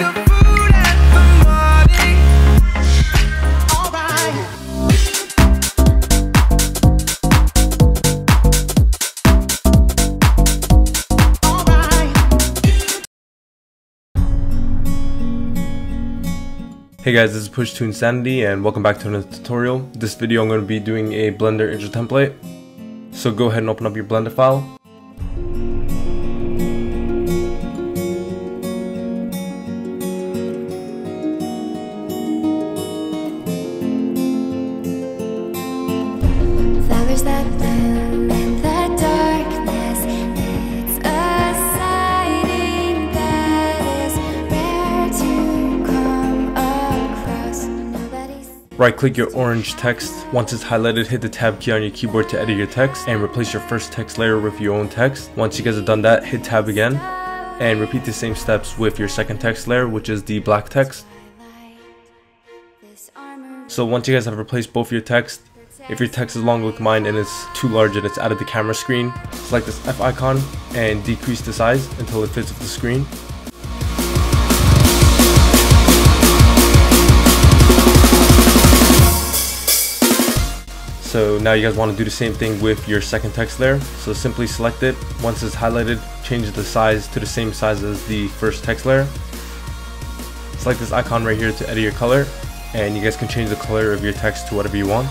Hey guys, this is Push to Insanity and welcome back to another tutorial. This video I'm going to be doing a Blender intro template. So go ahead and open up your Blender file. Right click your orange text. Once it's highlighted, hit the tab key on your keyboard to edit your text and replace your first text layer with your own text. Once you guys have done that, hit tab again and repeat the same steps with your second text layer, which is the black text. So once you guys have replaced both your text, if your text is long like mine and it's too large and it's out of the camera screen, select this F icon and decrease the size until it fits with the screen. So now you guys want to do the same thing with your second text layer. So simply select it. Once it's highlighted, change the size to the same size as the first text layer. Select this icon right here to edit your color, and you guys can change the color of your text to whatever you want.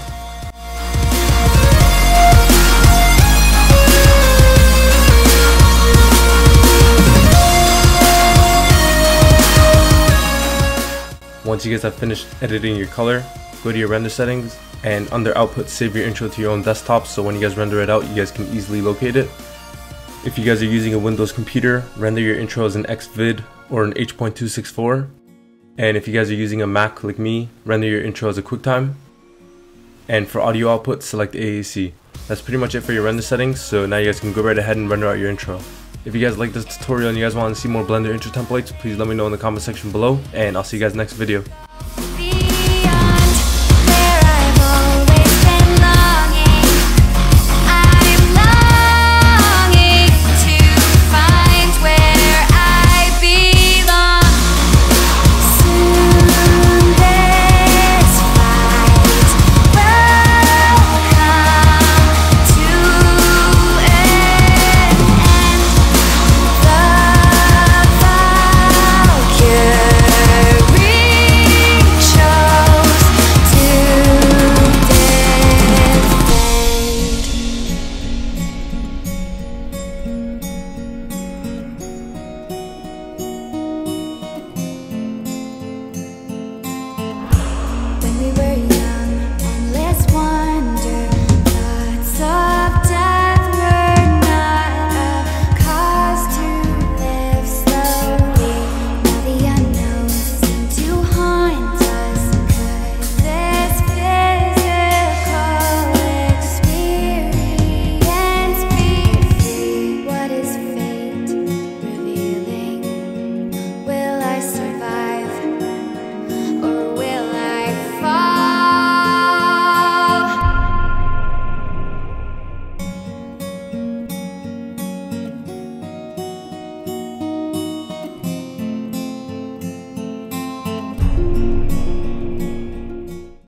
Once you guys have finished editing your color, go to your render settings and under output save your intro to your own desktop, so when you guys render it out you guys can easily locate it. If you guys are using a Windows computer, render your intro as an Xvid or an H.264, and if you guys are using a Mac like me, render your intro as a QuickTime. And for audio output, select AAC. That's pretty much it for your render settings, so now you guys can go right ahead and render out your intro. If you guys like this tutorial and you guys want to see more Blender intro templates, please let me know in the comment section below, and I'll see you guys next video.